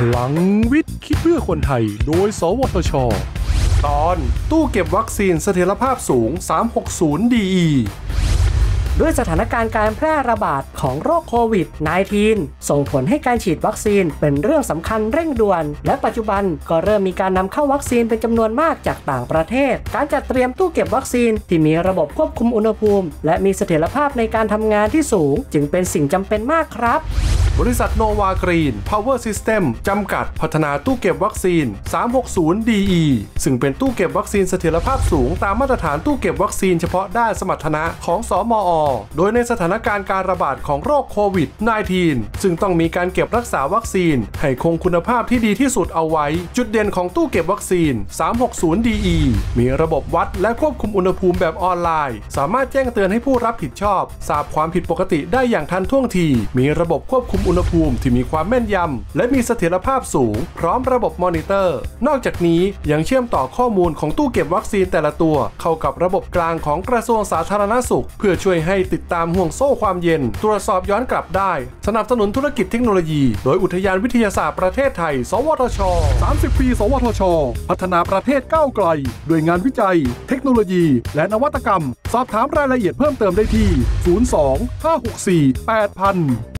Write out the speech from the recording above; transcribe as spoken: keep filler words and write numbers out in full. พลังวิทย์คิดเพื่อคนไทยโดยสวทช.ตอนตู้เก็บวัคซีนเสถียรภาพสูง สามหกศูนย์ดีอี ด้วยสถานการณ์การแพร่ระบาดของโรคโควิด สิบเก้า ส่งผลให้การฉีดวัคซีนเป็นเรื่องสำคัญเร่งด่วนและปัจจุบันก็เริ่มมีการนำเข้าวัคซีนเป็นจำนวนมากจากต่างประเทศการจัดเตรียมตู้เก็บวัคซีนที่มีระบบควบคุมอุณหภูมิและมีเสถียรภาพในการทำงานที่สูงจึงเป็นสิ่งจำเป็นมากครับบริษัทโนวากรีนพาวเวอร์ซิสเต็มจำกัดพัฒนาตู้เก็บวัคซีน สามหกศูนย์ดีอี ซึ่งเป็นตู้เก็บวัคซีนเสถียรภาพสูงตามมาตรฐานตู้เก็บวัคซีนเฉพาะด้านสมรรถนะของสมอ.โดยในสถานการณ์การระบาดของโรคโควิด สิบเก้า ซึ่งต้องมีการเก็บรักษาวัคซีนให้คงคุณภาพที่ดีที่สุดเอาไว้จุดเด่นของตู้เก็บวัคซีน สามหกศูนย์ดีอี มีระบบวัดและควบคุมอุณหภูมิแบบออนไลน์สามารถแจ้งเตือนให้ผู้รับผิดชอบทราบความผิดปกติได้อย่างทันท่วงทีมีระบบควบคุมอุณหภูมิที่มีความแม่นยำและมีเสถียรภาพสูงพร้อมระบบมอนิเตอร์นอกจากนี้ยังเชื่อมต่อข้อมูลของตู้เก็บวัคซีนแต่ละตัวเข้ากับระบบกลางของกระทรวงสาธารณสุขเพื่อช่วยให้ติดตามห่วงโซ่ความเย็นตรวจสอบย้อนกลับได้สนับสนุนธุรกิจเทคโนโลยีโดยอุทยานวิทยาศาสตร์ประเทศไทยสวทชสามสิบปีสวทชพัฒนาประเทศก้าวไกลโดยงานวิจัยเทคโนโลยีและนวัตกรรมสอบถามรายละเอียดเพิ่มเติมได้ที่ศูนย์ สอง ห้า หก สี่ แปด ศูนย์ ศูนย์